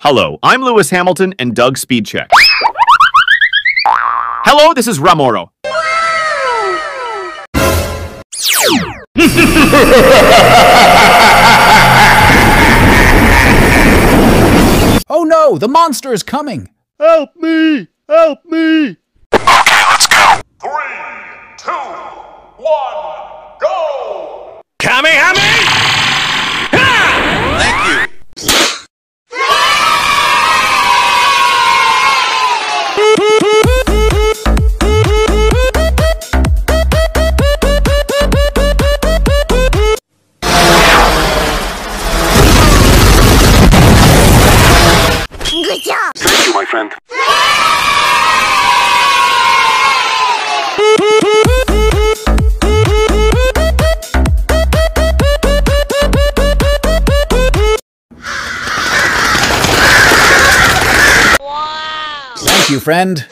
Hello, I'm Lewis Hamilton and Doug Speedcheck. Hello, this is Ramoro. Oh no, the monster is coming! Help me! Help me! Okay, let's go! 3, 2, 1, go! Kamehameha! Thank you! Good job! Thank you, my friend. Wow! Thank you, friend.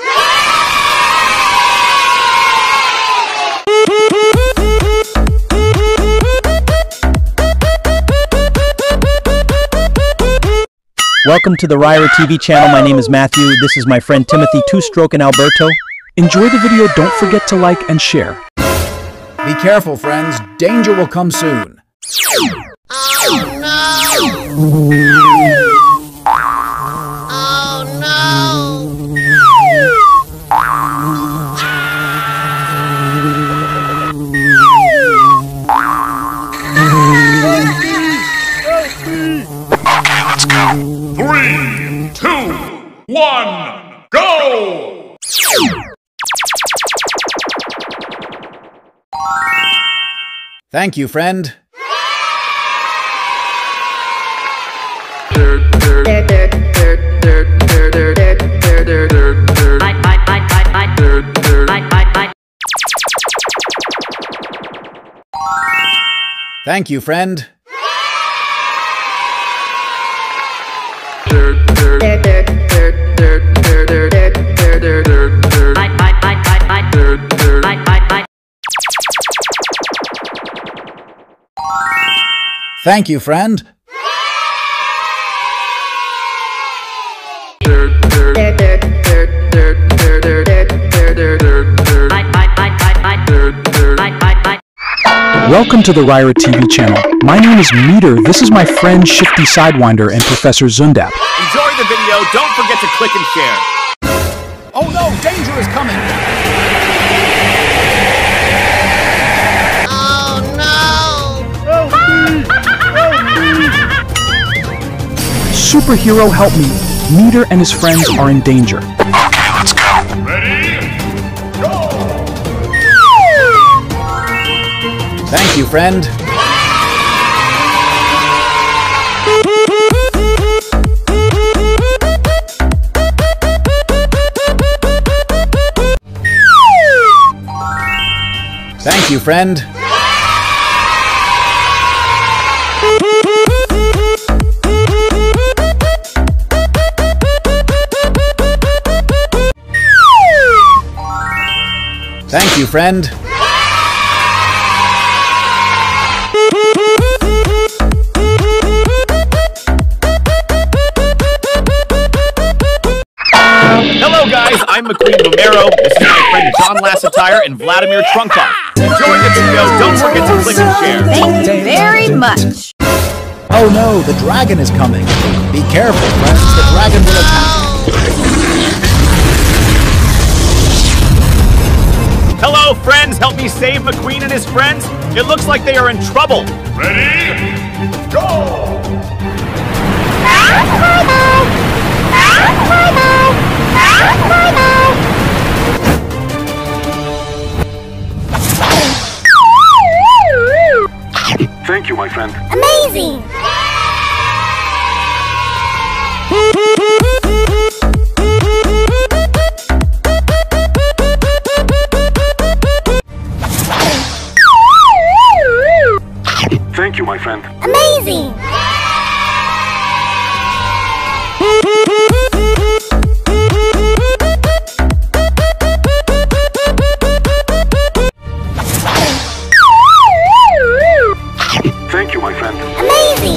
Welcome to the Ryre TV channel. My name is Matthew. This is my friend Timothy Two Stroke and Alberto. Enjoy the video. Don't forget to like and share. Be careful, friends. Danger will come soon. Oh no! Oh no! Okay, let's go. 3, 2, 1, go! Thank you, friend. Thank you, friend. Thank you, friend. Welcome to the Ryre TV channel. My name is Meter. This is my friend Shifty Sidewinder and Professor Zündapp. Enjoy the video. Don't forget to click and share. Oh no, danger is coming. Superhero, help me. Meter and his friends are in danger. Okay, let's go. Ready? Go! Thank you, friend. Thank you, friend. Thank you, friend. Hello, guys. I'm McQueen Romero. This is my friend John Lasseter and Vladimir Trunkov. Enjoy the video. Don't forget to click and share. Thank you very much. Oh no, the dragon is coming. Be careful, friends. The dragon will attack. Hello, friends! Help me save McQueen and his friends! It looks like they are in trouble! Ready? Go! Thank you, my friend. Amazing! Thank you, my friend. Amazing! Thank you, my friend. Amazing!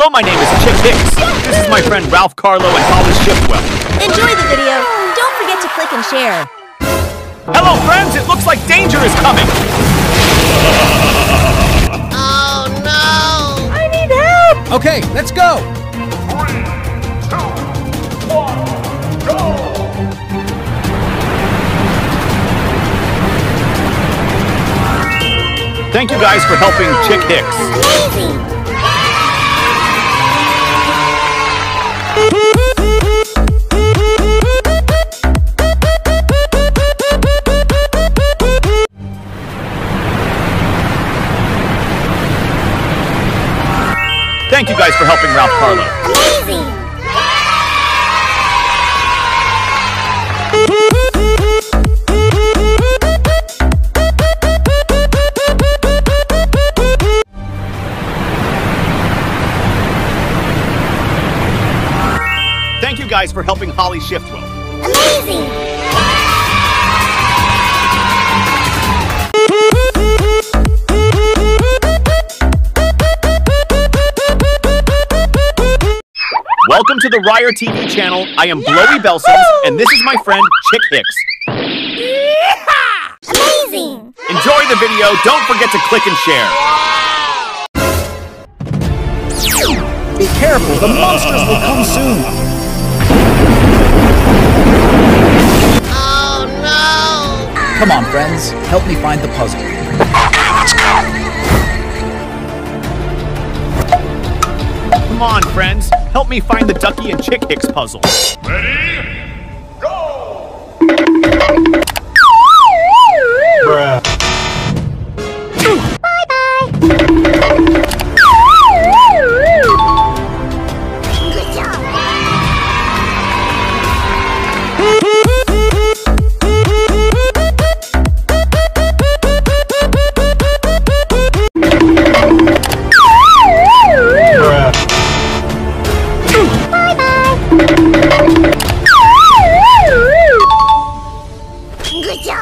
Hello, my name is Chick Hicks. This is my friend Ralph Carlo and Hollis Shiftwell. Enjoy the video. Don't forget to click and share. Hello, friends. It looks like danger is coming. Oh, no. I need help. Okay, let's go. 3, 2, 1, go. Thank you guys for helping Chick Hicks. Thank you guys for helping Ralph Carlo. Guys for helping Holly Shiftwell. Amazing! Welcome to the Ryre TV channel. I am Blowy Belson, and this is my friend Chick Hicks. Yeehaw! Amazing! Enjoy the video. Don't forget to click and share. Be careful, the monsters will come soon. Come on, friends. Help me find the puzzle. Okay, let's go. Come on, friends. Help me find the Ducky and Chick Hicks puzzle. Ready? Go! Bye-bye. Good job.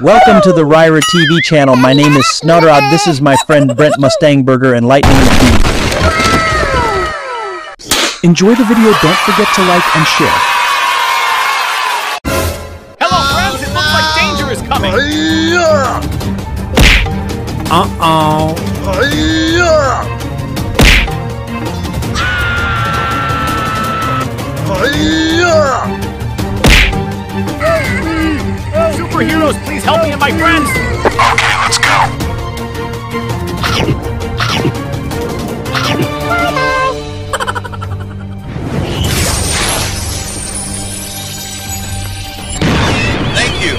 Welcome to the Ryre TV channel. My name is Snot Rod. This is my friend Brent Mustangburger and Lightning McQueen. Enjoy the video. Don't forget to like and share. Hello, friends. It looks like danger is coming. Superheroes, please help me and my friends! Okay, let's go! Thank you!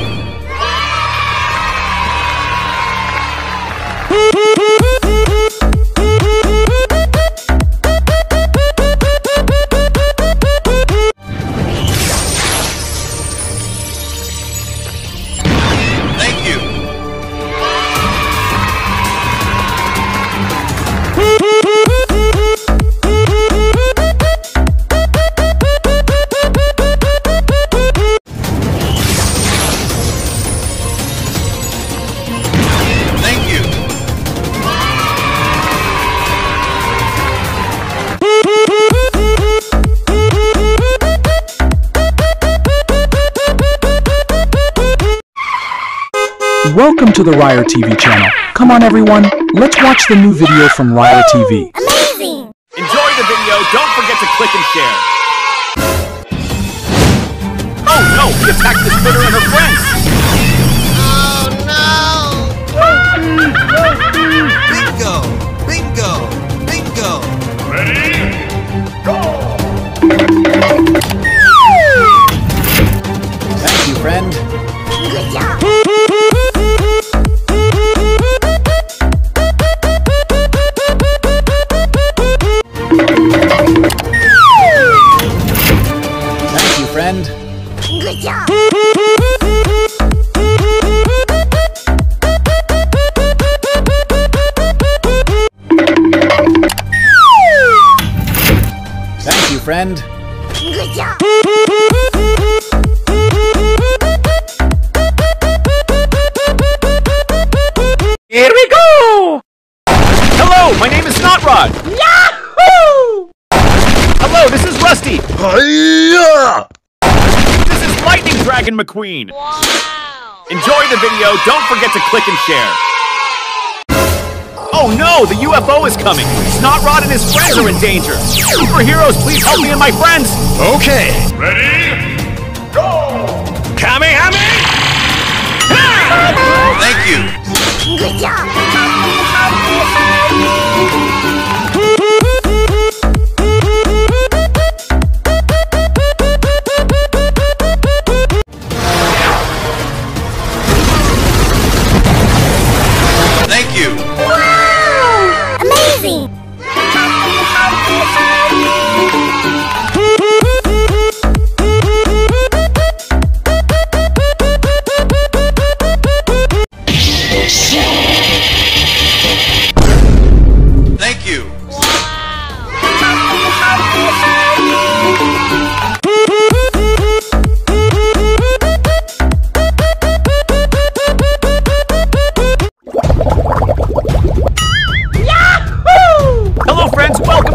Welcome to the Ryre TV channel. Come on, everyone, let's watch the new video from Ryre TV. Amazing! Enjoy the video. Don't forget to click and share. Oh no! He attacked the spitter and her friends. Oh no! Bingo! Bingo! Bingo! Ready? Go! Thank you, friend. Good job. Good job! Thank you, friend. Good job! Chicken McQueen. Wow. Enjoy the video. Don't forget to click and share. Oh no, the UFO is coming. Snot Rod and his friends are in danger. Superheroes, please help me and my friends. Okay. Ready? Go! Kamehameha! Thank you. Good job.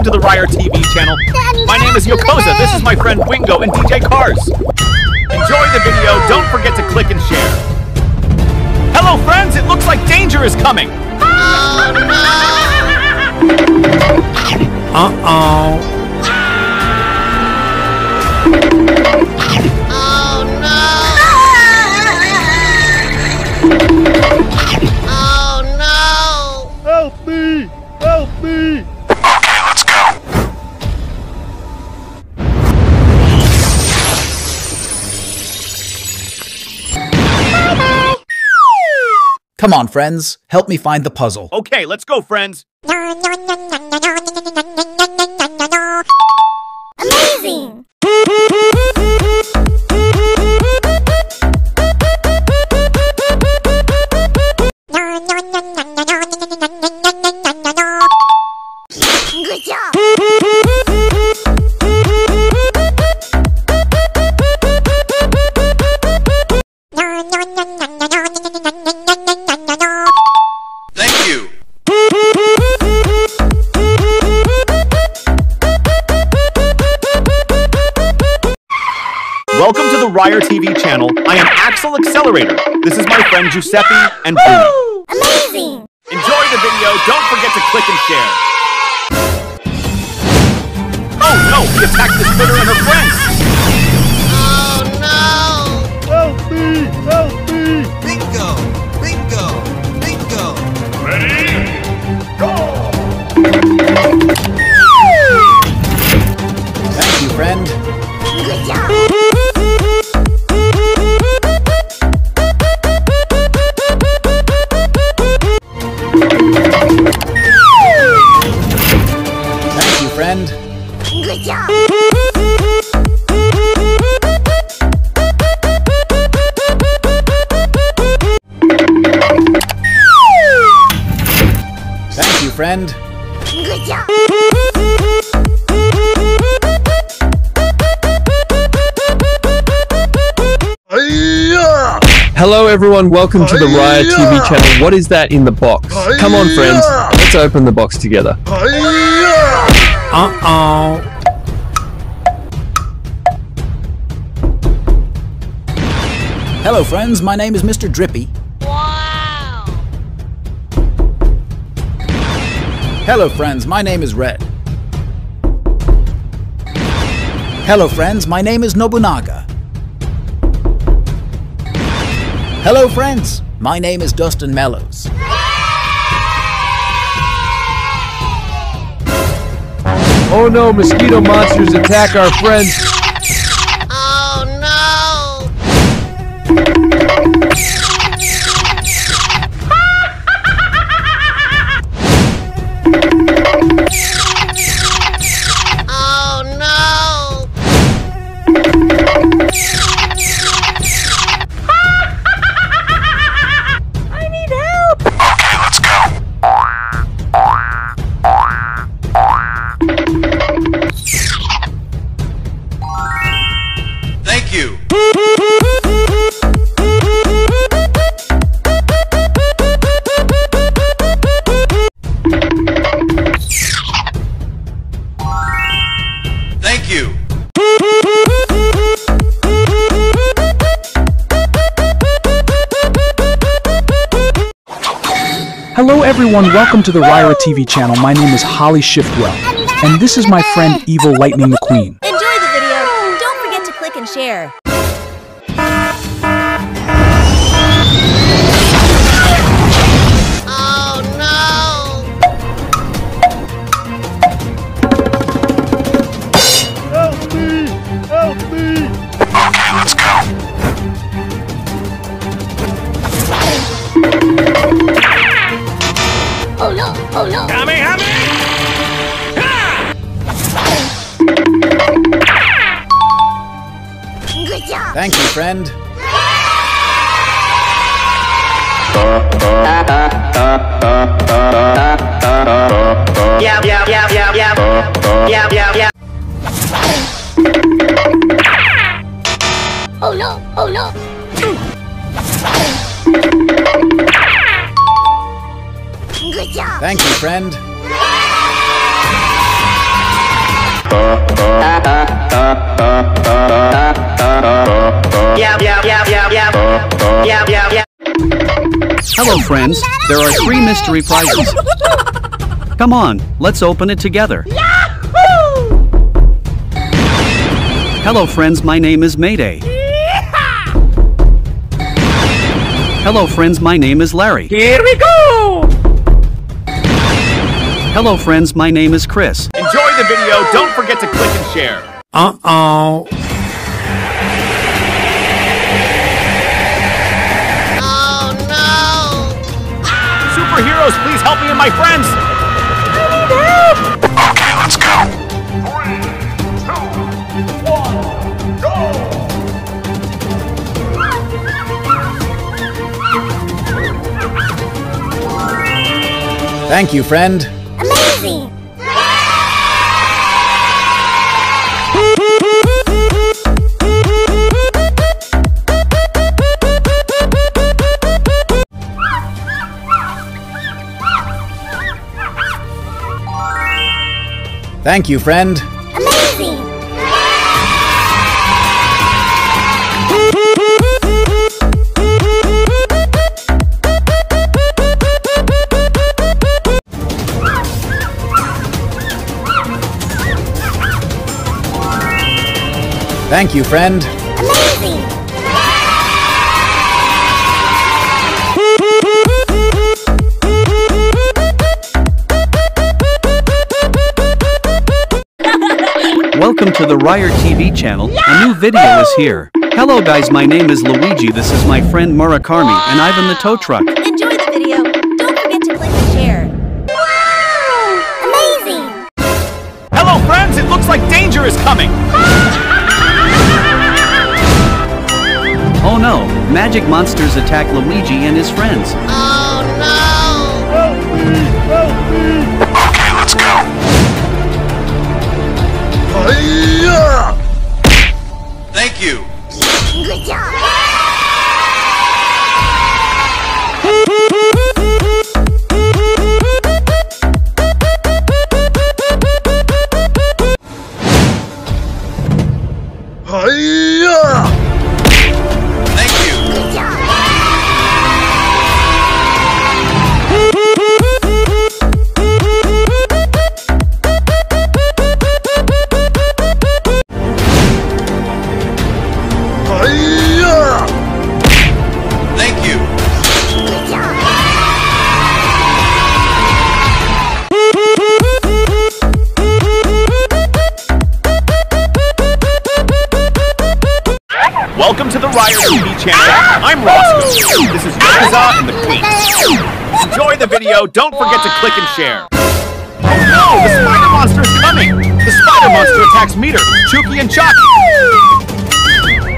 To the Ryre TV channel. My name is Yokoza. This is my friend Wingo and DJ Cars. Enjoy the video. Don't forget to click and share. Hello, friends. It looks like danger is coming. Oh, no. Help me. Help me. Come on, friends. Help me find the puzzle. Okay, let's go, friends. Amazing! Good job! Welcome to the Ryre TV channel. I am Axel Accelerator. This is my friend Giuseppe and Bruno. Amazing! Enjoy the video. Don't forget to click and share. Oh no! We attacked the spitter and her friends! Oh no! Help me! Help me! Bingo! Bingo! Bingo! Ready? Go! Thank you, friend. Good job! Good job! Thank you, friend. Good job! Hello everyone, welcome to the Ryre TV channel. What is that in the box? Come on friends, let's open the box together. Hello friends, my name is Mr. Drippy. Wow. Hello friends, my name is Red. Hello friends, my name is Nobunaga. Hello friends, my name is Dustin Mellows. Oh no, mosquito monsters attack our friends. Oh no. Oh no. I need help. Okay, let's go. Hello everyone, welcome to the Ryre TV channel. My name is Holly Shiftwell, and this is my friend Evil Lightning McQueen. Enjoy the video. Don't forget to click and share. Oh no! Kamehameha! Good job! Thank you, friend. Yeah. Oh no! Oh no! Good job. Thank you, friend. Hello, friends. There are three mystery prizes. Come on, let's open it together. Yahoo! Hello, friends. My name is Mayday. Hello, friends. My name is Larry. Here we go! Hello friends, my name is Chris. Enjoy the video, don't forget to click and share. Uh-oh. Oh no. Superheroes, please help me and my friends. I need help. Okay, let's go. 3, 2, 1, go. Thank you, friend. Thank you, friend. Amazing! Thank you, friend. Amazing! Welcome to the Ryre TV channel, a new video is here. Hello guys, my name is Luigi, this is my friend Murakami, and Ivan the tow truck. Enjoy the video, don't forget to click and share. Wow! Amazing! Hello friends, it looks like danger is coming! Oh no, magic monsters attack Luigi and his friends. Oh no! Help me! Okay, let's go! Thank you. Good job. Thank you. Good job. Welcome to the Ryre TV channel. I'm Roscoe. This is Yokoza and the Queen. Enjoy the video. Don't forget to click and share. Oh no! The spider monster is coming! The spider monster attacks Meter, Chucky, and Chucky.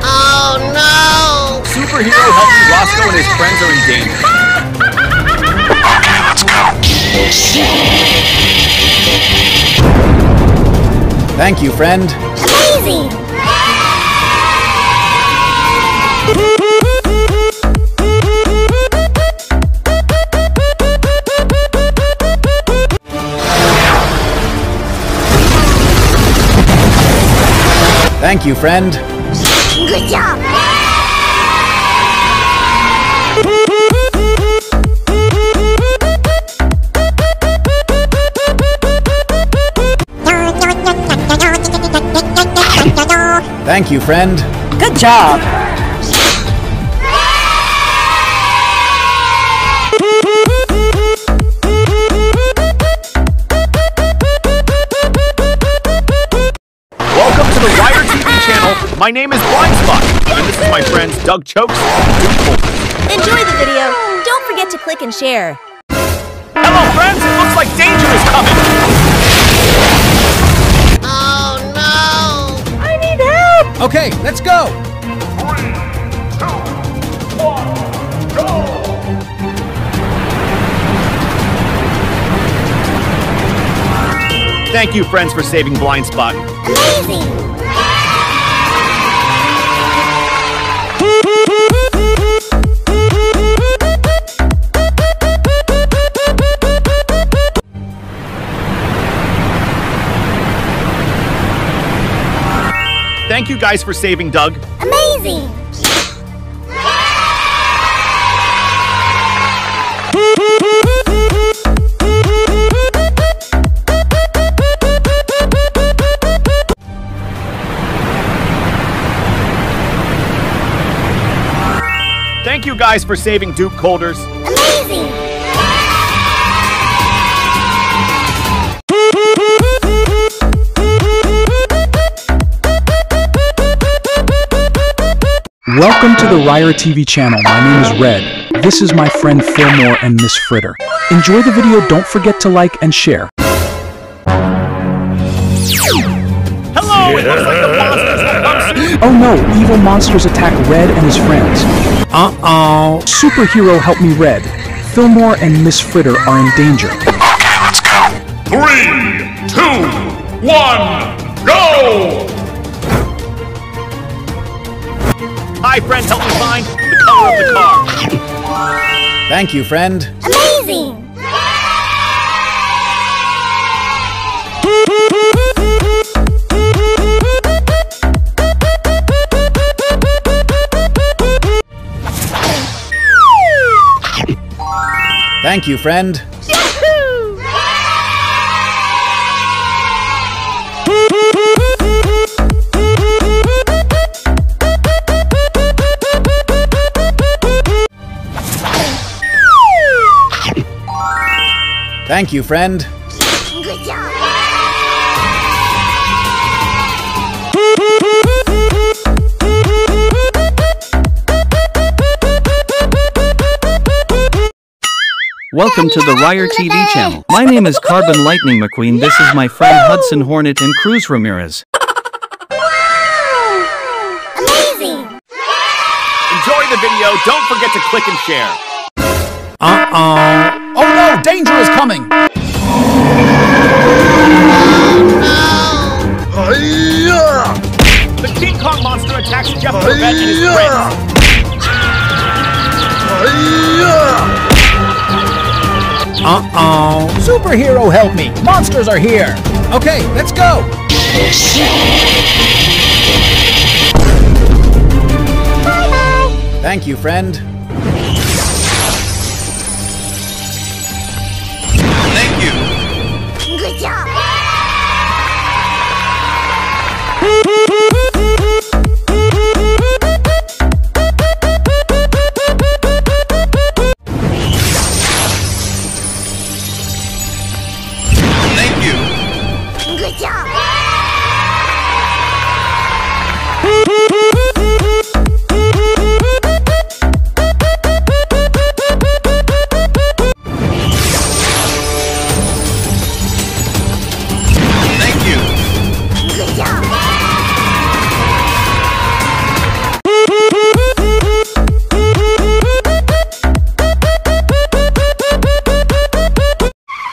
Oh no! Superhero helping Roscoe and his friends are in danger. Okay, let's go. Thank you, friend. Amazing! Thank you, friend. Good job. Thank you, friend. Good job. Welcome to the Ryre TV channel. My name is Blindspot, and this is my friends Doug Chokes and Duke Holtz. Enjoy the video. Don't forget to click and share. Hello, friends. It looks like danger is coming. Okay, let's go! 3, 2, 1, go! Thank you, friends, for saving Blindspot. Amazing! Thank you guys for saving Doug. Amazing! Thank you guys for saving Duke Colders. Amazing! Welcome to the Ryre TV channel. My name is Red. This is my friend Fillmore and Miss Fritter. Enjoy the video. Don't forget to like and share. Hello! It looks like the monsters. Oh no! Evil monsters attack Red and his friends. Uh-oh. Superhero help me, Red. Fillmore and Miss Fritter are in danger. Okay, let's go. 3, 2, 1, go! Hi, friend, help me find the color of the car. Thank you, friend. Amazing! Thank you, friend. Thank you, friend. Good job. Welcome to the Ryre TV channel. My name is Carbon Lightning McQueen. This is my friend Hudson Hornet and Cruz Ramirez. Wow! Amazing! Enjoy the video. Don't forget to click and share. Uh-oh. Oh no! Danger is coming! The King Kong monster attacks Jeff Corvette and his friends. Uh-oh. Superhero help me! Monsters are here! Okay, let's go! Bye-bye. Thank you, friend.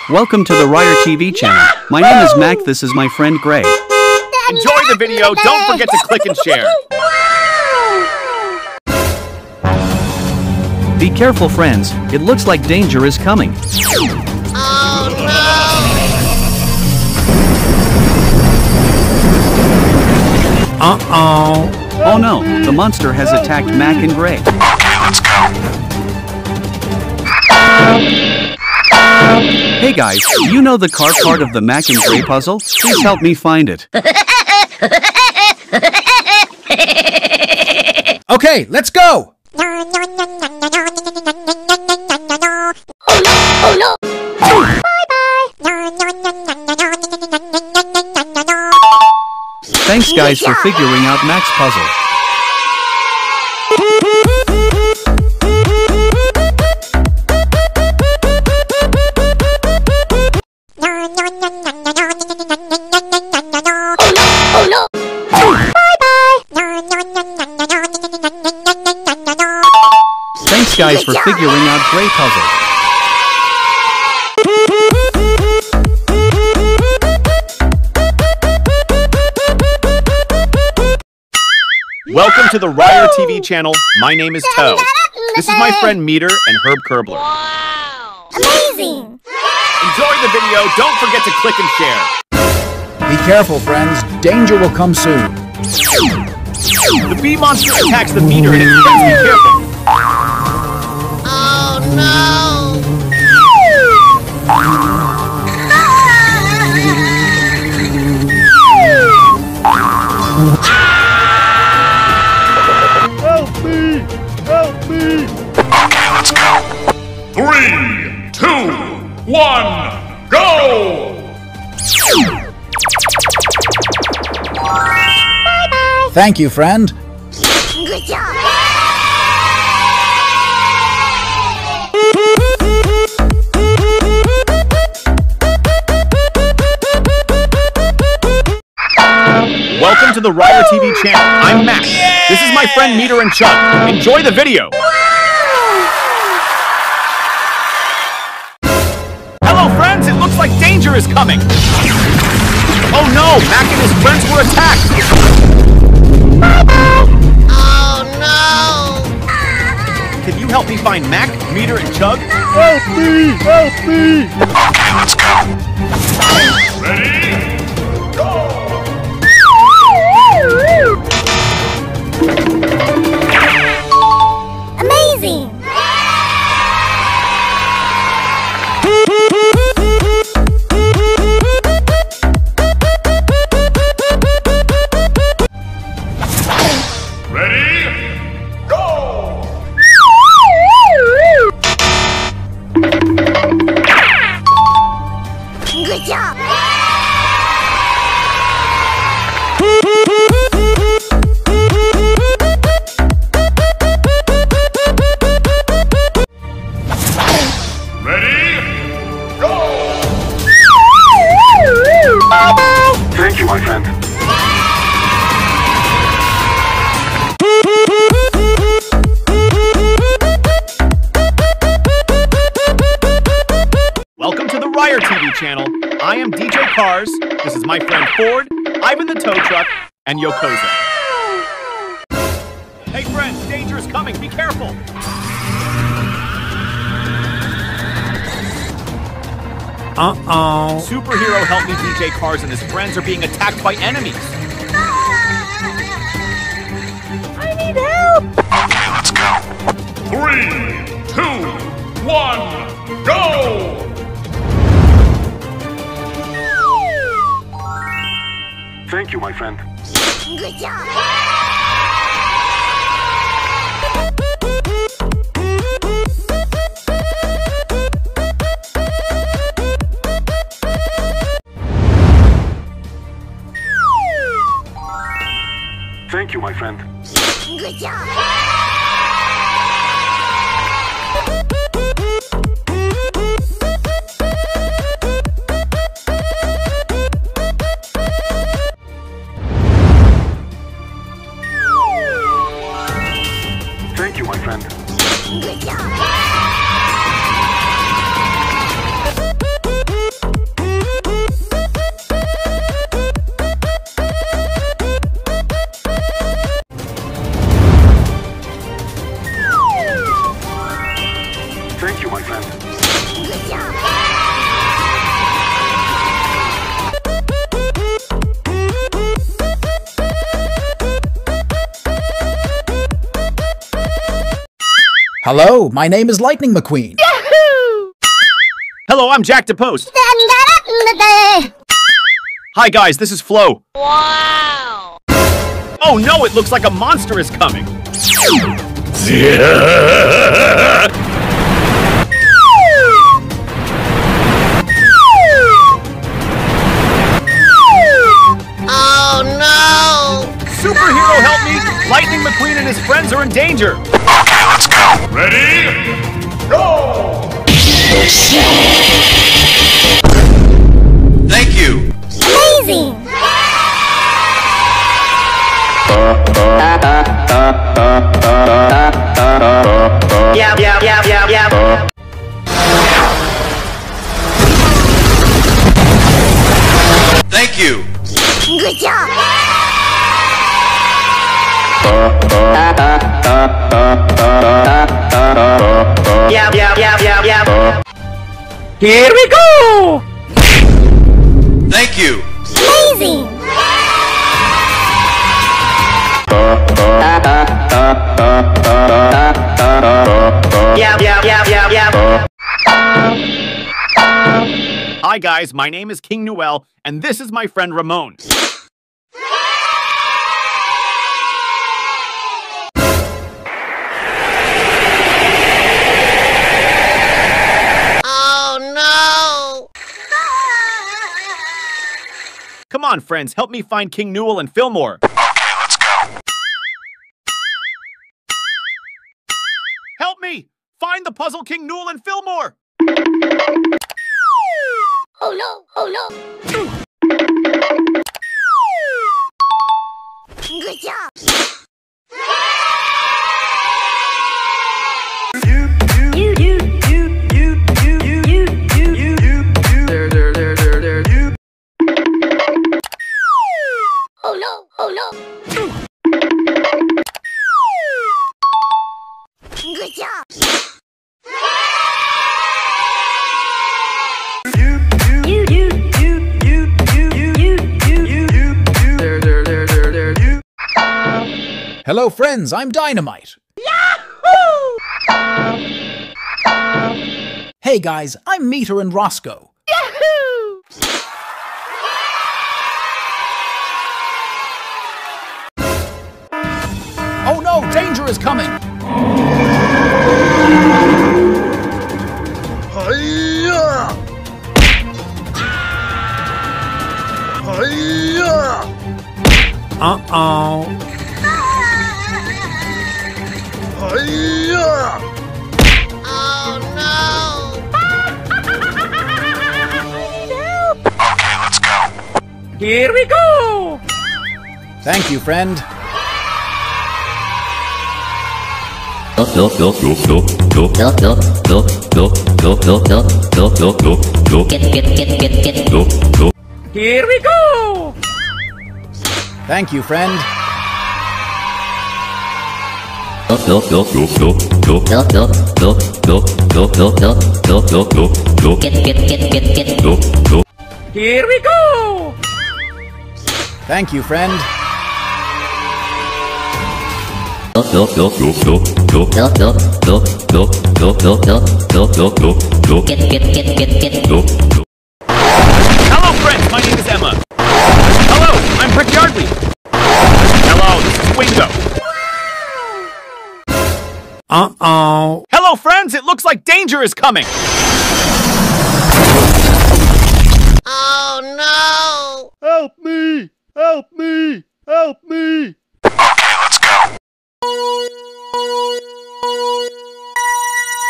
Welcome to the Ryre TV channel. My name is Mac, this is my friend Gray. Enjoy the video, don't forget to click and share. Wow. Be careful, friends, it looks like danger is coming. Oh no! Uh-oh. Oh no, the monster has attacked Mac and Gray. Okay, let's go. Hey guys, you know the car part of the Mac and Gray puzzle? Please help me find it. Okay, let's go! Oh no! Oh no! Bye-bye! Thanks guys for figuring out Mac's puzzle. Thanks guys for figuring out Gray puzzle. Welcome to the Ryre TV channel. My name is Toe. This is my friend Meter and Herb Kerbler. Wow! Amazing! Enjoy the video. Don't forget to click and share. Be careful, friends. Danger will come soon. The bee monster attacks the meter and it prevents me careful. Oh no! Help me! Help me! Okay, let's go! 3, 2, 1, go! Bye-bye! Thank you, friend. Good job! Welcome to the Ryre TV channel. I'm Mac. Yeah! This is my friend Meter and Chug. Enjoy the video. Hello friends, it looks like danger is coming. Oh no, Mac and his friends were attacked. Oh no. Can you help me find Mac, Meter, and Chug? Help me, help me. Okay, let's go. Ready? Go. Amazing! Ready? Go! Good job! I am DJ Cars, this is my friend Ford, Ivan the tow truck, and Yokoza. Hey friends, danger is coming, be careful! Uh-oh. Superhero help me DJ Cars and his friends are being attacked by enemies. I need help! Okay, let's go. 3, 2, 1, go! Thank you, my friend. Good job! Thank you, my friend. Good job! Hello, my name is Lightning McQueen. Yahoo! Hello, I'm Jack DePost. Hi guys, this is Flo. Wow! Oh no, it looks like a monster is coming. Oh no! Superhero help me! Lightning McQueen and his friends are in danger! Okay, let's go! Ready? Go! Thank you! Amazing! Yeah. Thank you. Good job. Yeah. Here we go. Thank you. Amazing. Hi guys, my name is King Newell, and this is my friend Ramon. Oh no! Come on friends, help me find King Newell and Fillmore. Help me! Find the puzzle King Newell and Fillmore! Oh no! Oh no! Good job! Oh no! Oh no! Good job. Hello friends, I'm Dynamite. Yahoo! Hey guys, I'm Meter and Roscoe. Yahoo! Oh no, danger is coming. Uh-oh. Oh no. Okay, let's go. Here we go. Thank you, friend. Here we go! Thank you, friend. Here we go! Thank you, friend. Hello, friends. My name is Emma. Hello, I'm Brick Yardley. Hello, this is Wingo. Uh-oh. Hello, friends. It looks like danger is coming. Oh, no. Help me. Help me. Help me.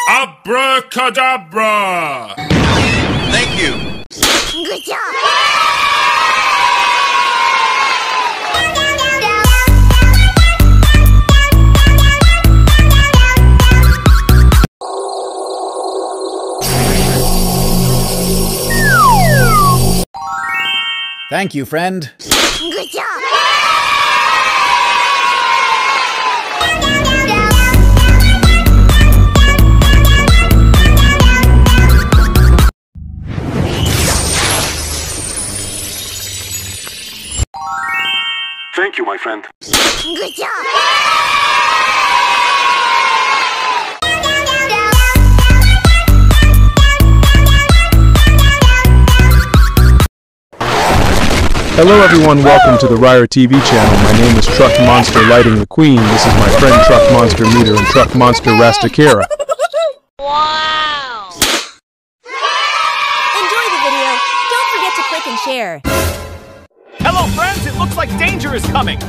Abracadabra! Thank you! Good job! Thank you, friend. Good job! Thank you, my friend. Good job! Hello everyone, welcome to the Ryre TV channel. My name is Truck Monster Lighting the Queen. This is my friend Truck Monster Meter and Truck Monster Rastakara. Wow! Enjoy the video. Don't forget to click and share. Hello friends, it looks like danger is coming.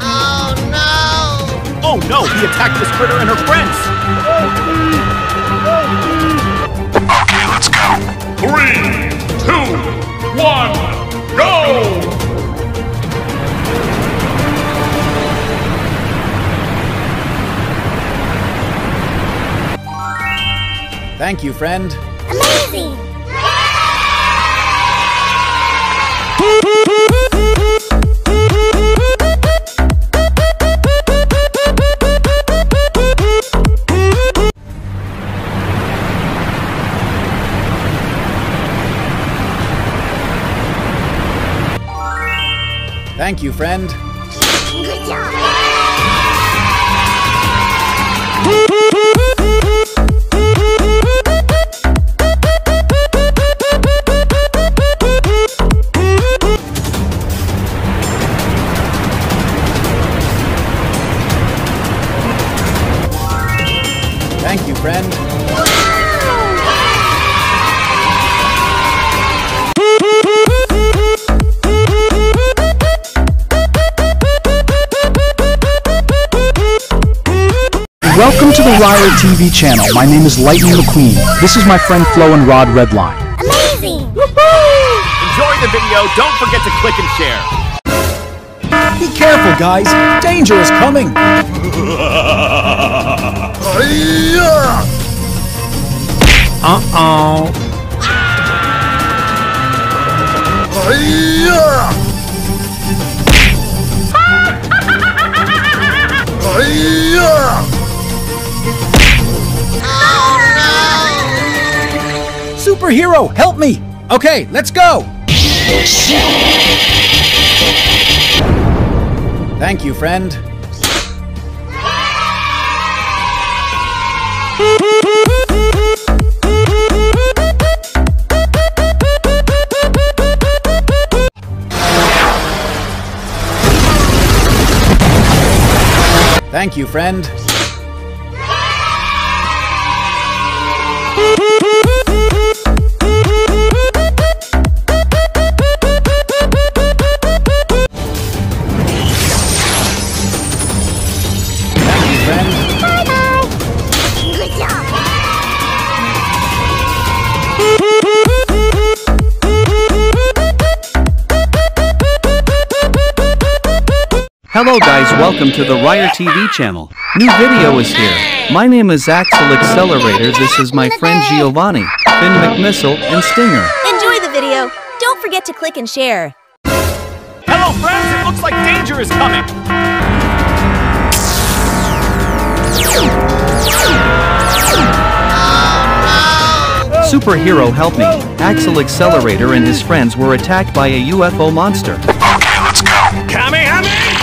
Oh no! Oh no, he attacked Miss Fritter and her friends. Okay, let's go. 3, 2, 1, go! Thank you, friend. Amazing! Thank you, friend. Good job. Thank you, friend. Welcome to the Ryre TV channel. My name is Lightning McQueen. This is my friend Flo and Rod Redline. Amazing! Woohoo! Enjoy the video. Don't forget to click and share. Be careful, guys. Danger is coming. Superhero, help me! Okay, let's go! Thank you, friend. Thank you, friend. Hello guys, welcome to the Ryre TV channel. New video is here. My name is Axel Accelerator, this is my friend Giovanni, Finn McMissile, and Stinger. Enjoy the video. Don't forget to click and share. Hello friends, it looks like danger is coming. Superhero help me. Axel Accelerator and his friends were attacked by a UFO monster. Okay, let's go. Kamehameha!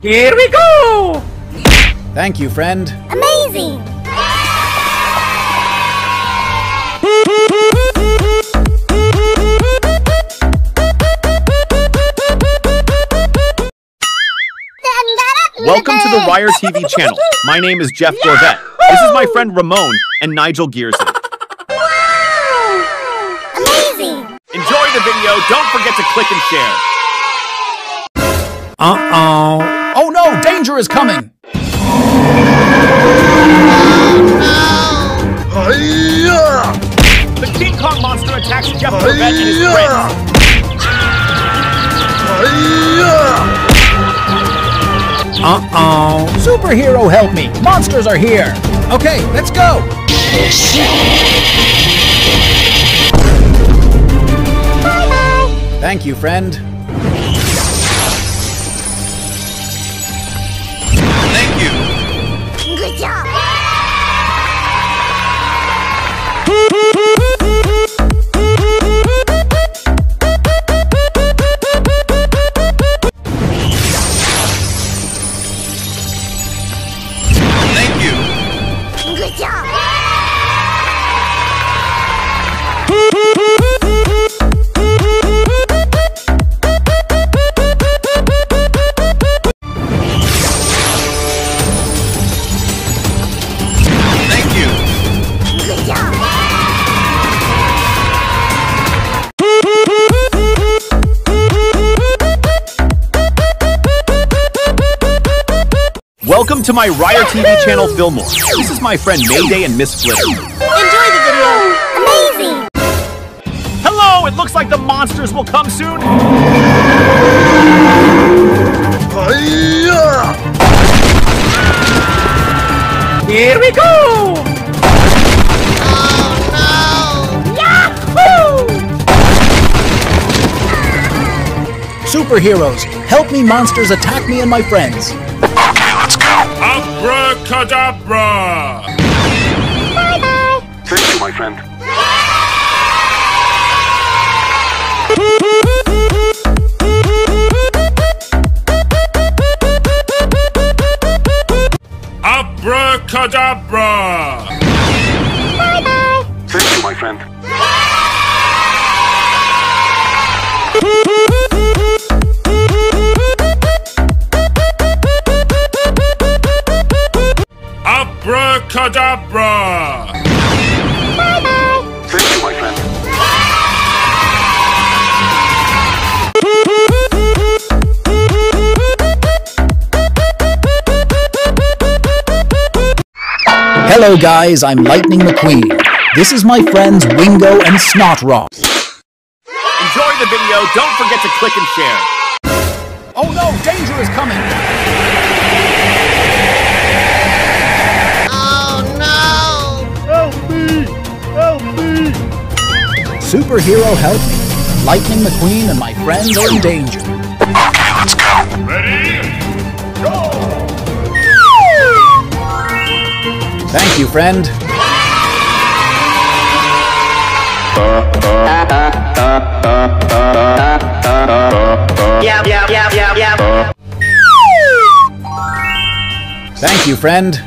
Here we go! Thank you, friend. Amazing! Welcome to the Ryre TV channel. My name is Jeff Gorvette. This is my friend Ramon and Nigel Gearson. Wow! Amazing! Enjoy the video. Don't forget to click and share. Uh-oh. Oh no, danger is coming! The King Kong monster attacks Jeff Corvette and his friends. Uh-oh. Superhero help me! Monsters are here! Okay, let's go! Thank you, friend. Thank you. Good job. Welcome to my Ryre TV channel, Fillmore. This is my friend Mayday and Miss Fritter. Enjoy the video! Amazing! Hello! It looks like the monsters will come soon! Here we go! Oh no! Yahoo! Superheroes, help me monsters attack me and my friends! Abracadabra! Bye-bye! Thank you, my friend. Abracadabra! Bye-bye! Thank you, my friend. Abracadabra! Bye-bye! Thank you, my friend. Hello guys, I'm Lightning McQueen. This is my friends Wingo and Snot Rod. Enjoy the video, don't forget to click and share. Oh no, danger is coming! Superhero help me. Lightning McQueen and my friends are in danger. Okay, let's go. Ready? Go! Thank you, friend. Thank you, friend.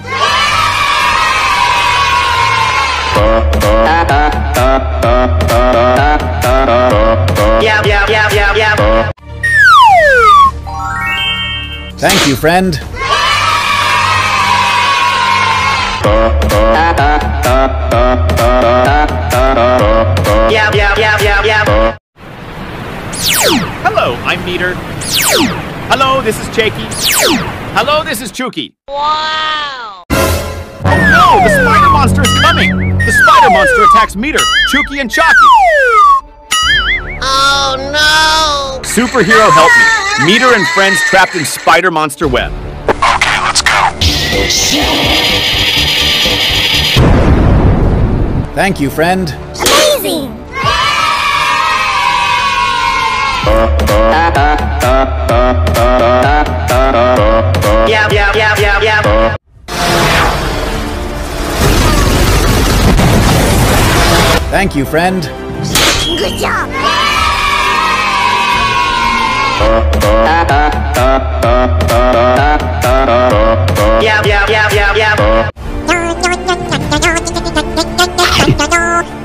Thank you, friend. Hello, I'm Meter. Hello, this is Chucky. Hello, this is Chucky. Wow! Oh no, the spider monster is coming! The spider monster attacks Meter, Chucky, and Chucky. Oh no! Superhero help me. Meter and friends trapped in spider monster web. Okay, let's go. Thank you, friend. Amazing! Thank you, friend. Good job.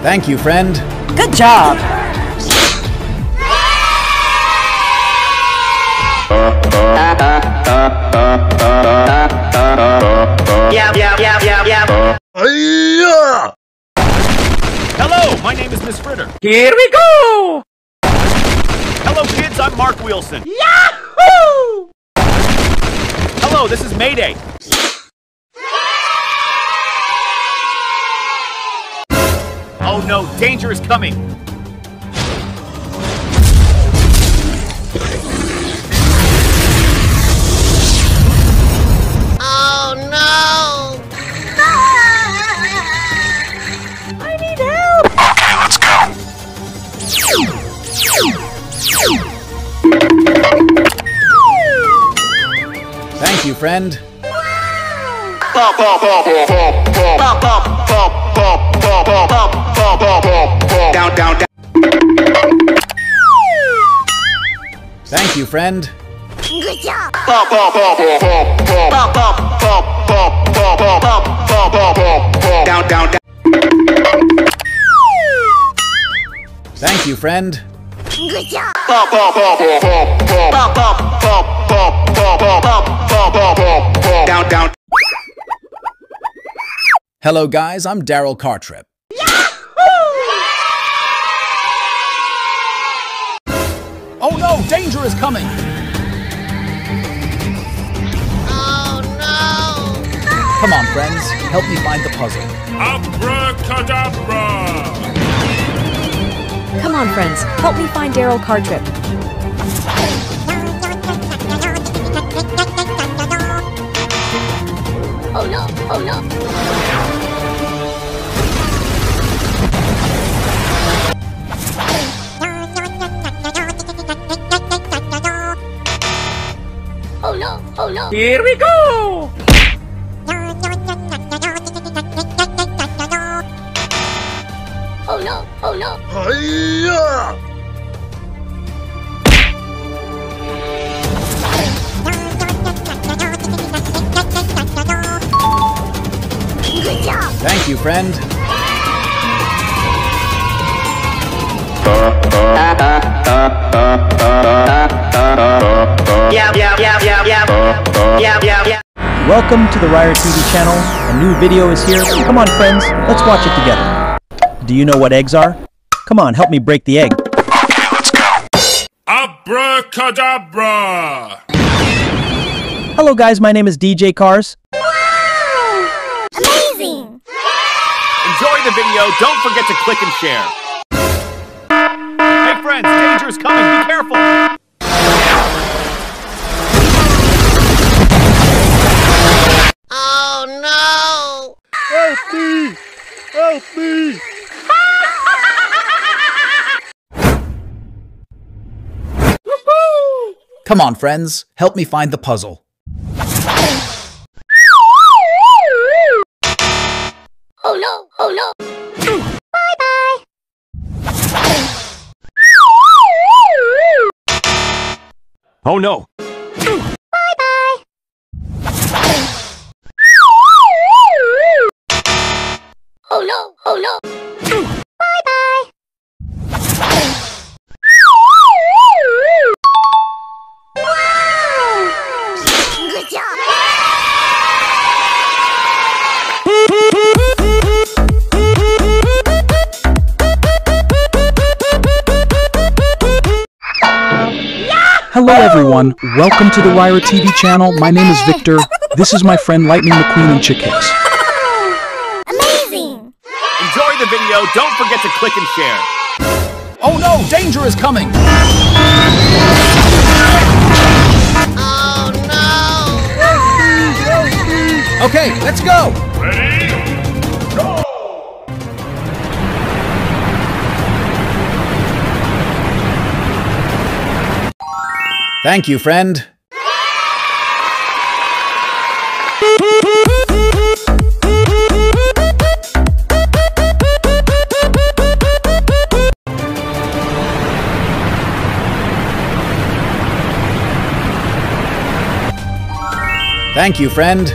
Thank you, friend. Good job. Hello, my name is Miss Fritter. Here we go! Hello kids, I'm Mark Wilson. Yahoo! Hello, this is Mayday. Oh no, danger is coming. Oh no! friend. Down, down, down. Thank you, friend. Good job. Down, down, down. Thank you, friend. Good job. Down, down. Hello, guys. I'm Daryl Cartrip. Oh no! Danger is coming! Oh no! Come on, friends. Help me find the puzzle. Abracadabra! Come on, friends. Help me find Daryl Cartrip. Oh no! Oh no! Oh no. Here we go! Oh no, oh no. Hi-ya! Good job! Thank you, friend. Welcome to the Ryre TV channel. A new video is here. Come on, friends, let's watch it together. Do you know what eggs are? Come on, help me break the egg. Okay, let's go. Abracadabra! Hello, guys, my name is DJ Cars. Wow! Amazing! Enjoy the video. Don't forget to click and share. Hey, friends, danger is coming. Be careful. Oh no! Help me! Help me! Come on, friends, help me find the puzzle. Oh no! Oh no! Bye bye! Oh no! Oh no, oh no. Bye bye. Wow! Good job. Hello everyone, welcome to the Ryre TV channel. My name is Victor. This is my friend Lightning McQueen and Chick Hicks. The video, don't forget to click and share. Oh no, danger is coming. Oh no. Okay, let's go. Ready? Go. Thank you, friend. Thank you, friend.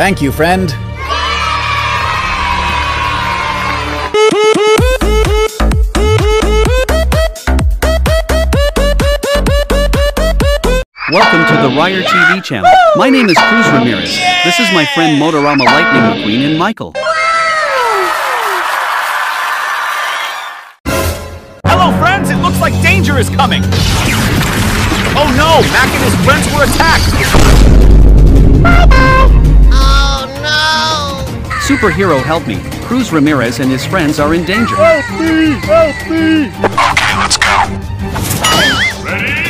Thank you, friend. Welcome to the Ryre TV channel. My name is Cruz Ramirez. This is my friend Motorama Lightning McQueen and Michael. Hello friends, it looks like danger is coming. Oh no, Mac and his friends were attacked. Oh no. Superhero help me. Cruz Ramirez and his friends are in danger. Help me, help me. Okay, let's go. Ready?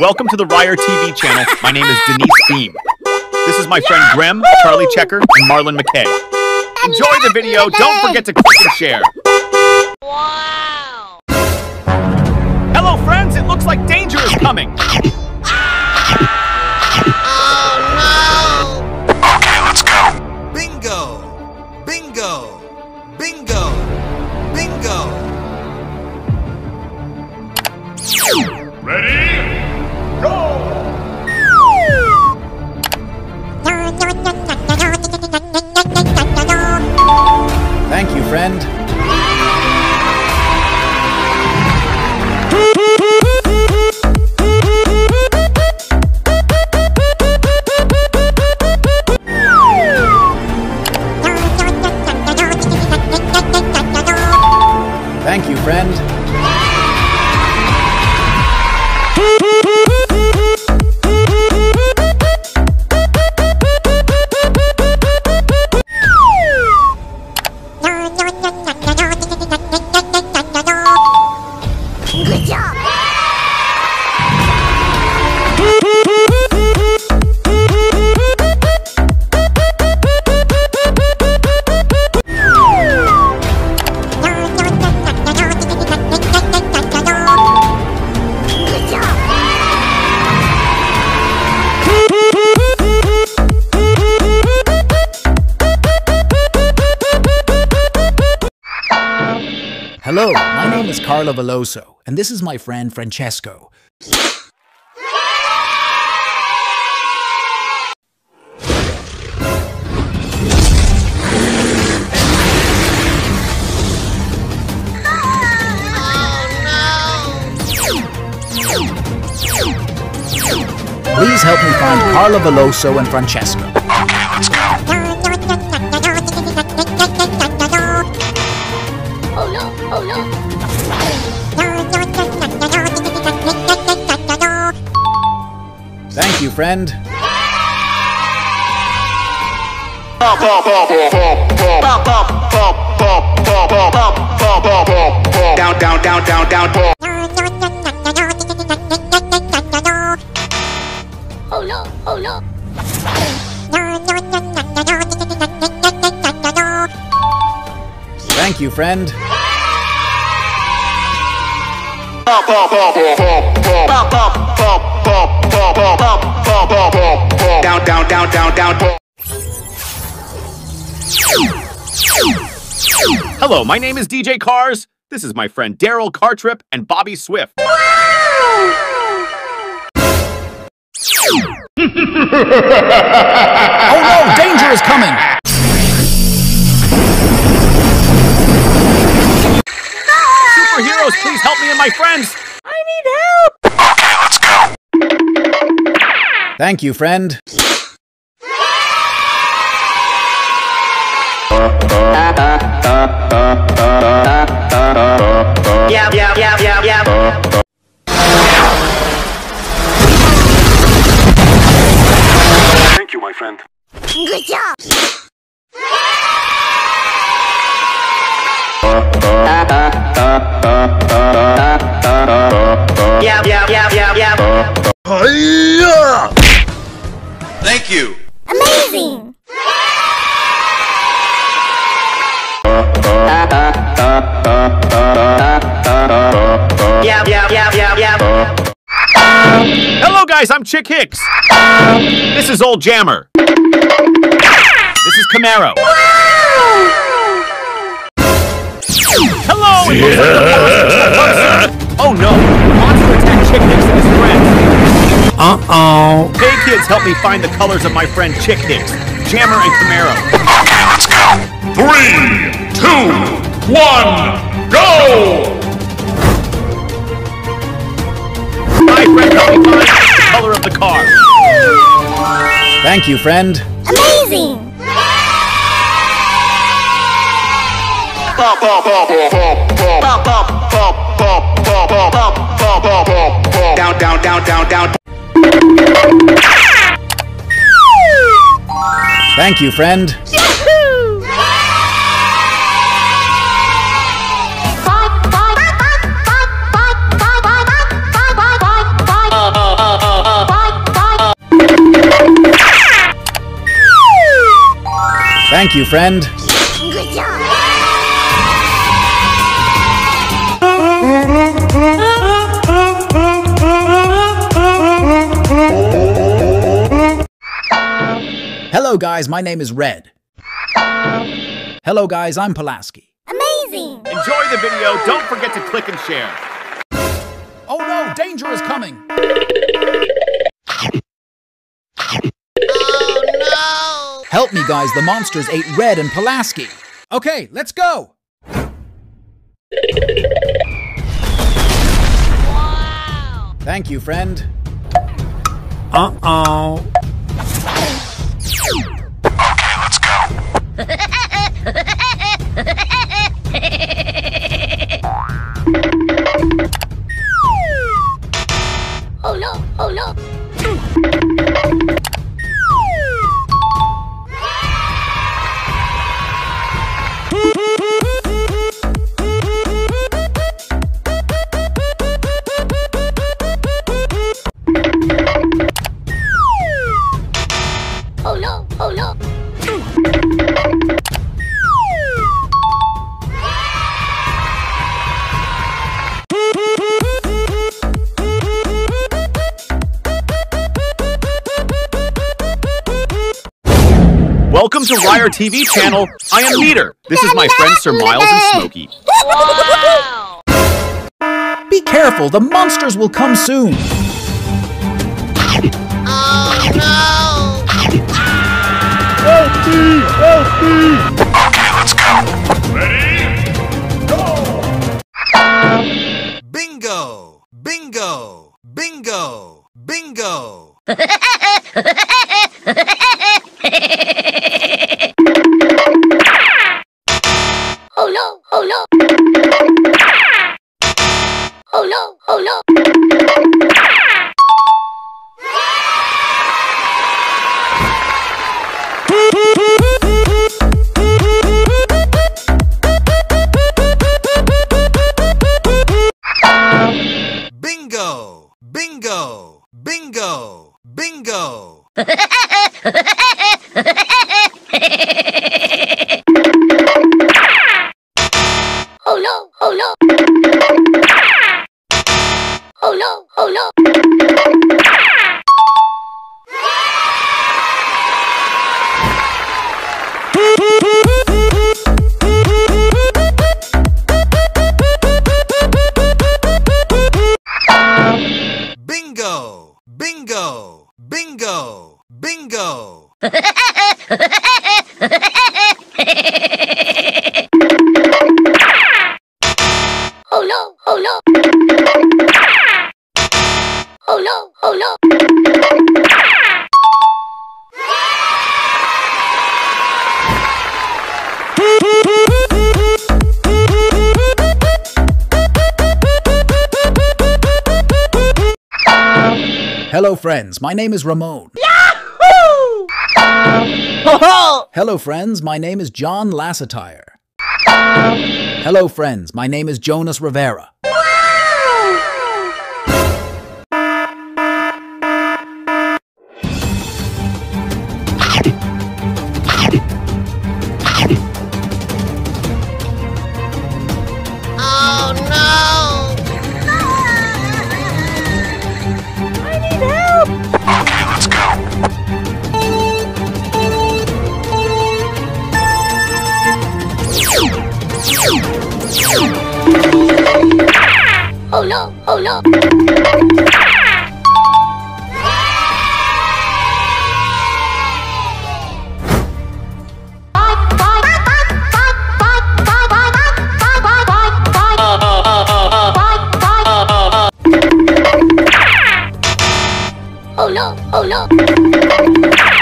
Welcome to the Ryre TV channel. My name is Denise Beam. This is my friend Graham, Charlie Checker, and Marlon McKay. Enjoy the video. Don't forget to click and share. Wow. Hello, friends. It looks like danger is coming. Oh, no. Okay, let's go. Bingo. Bingo. Bingo. Bingo. Ready? Go. Thank you, friend. Thank you, friend. Hello, my name is Carlo Veloso, and this is my friend Francesco. Please help me find Carlo Veloso and Francesco. Okay, let's go. Oh no! Thank you, friend. Down, down, down, down, down. Oh no! Oh no! Thank you, friend. Down, down, down, down, down. Hello, my name is DJ Cars. This is my friend Daryl Cartrip and Bobby Swift. Oh no, danger is coming! Heroes, please help me and my friends! I need help! Okay, let's go! Thank you, friend. Yeah, yeah, yeah, yeah, yeah. Thank you, my friend. Good job! Yeah, yeah, yeah, yeah, yeah. Hi-ya! Thank you. Amazing. Yeah, yeah, yeah, yeah, yeah. Hello, guys. I'm Chick Hicks. This is Old Jammer. This is Camaro. Wow! Hello! Yeah. Oh no! Monster attack Chick Hicks and his friends! Uh-oh. Hey kids, help me find the colors of my friend Chick Hicks, Jammer and Camaro. Okay, let's go! 3, 2, 1, go! My friend, help me find the color of the car. Thank you, friend. Amazing! Down, down, down, down, down. Thank you, friend. Thank you, friend. Good job. Hello, guys. My name is Red. Hello, guys. I'm Pulaski. Amazing. Enjoy the video. Don't forget to click and share. Oh, no. Danger is coming. Oh, no. Help me, guys. The monsters ate Red and Pulaski. Okay, let's go. Wow. Thank you, friend. Uh-oh. Okay, let's go. Oh no, oh no. Oh no, oh no. Welcome to Ryre TV channel. I am Meter. This is my friends Sir Miles and Smokey. Wow. Be careful, the monsters will come soon. Oh no. Help me! Okay, let's go. Ready? Go! Bingo! Bingo! Bingo! Bingo! Oh no! Oh no! Oh no! Oh no! Bingo! Bingo! Bingo! Bingo! Oh no! Oh no! Oh no! Oh no! Bingo! Bingo! Bingo! Bingo! Oh no! Oh no! Oh no! Oh no! Hello, friends. My name is Ramon. Yahoo! Hello, friends. My name is John Lasseter. Hello, friends. My name is Jonas Rivera. Oh no! Oh no! Oh no! Oh no!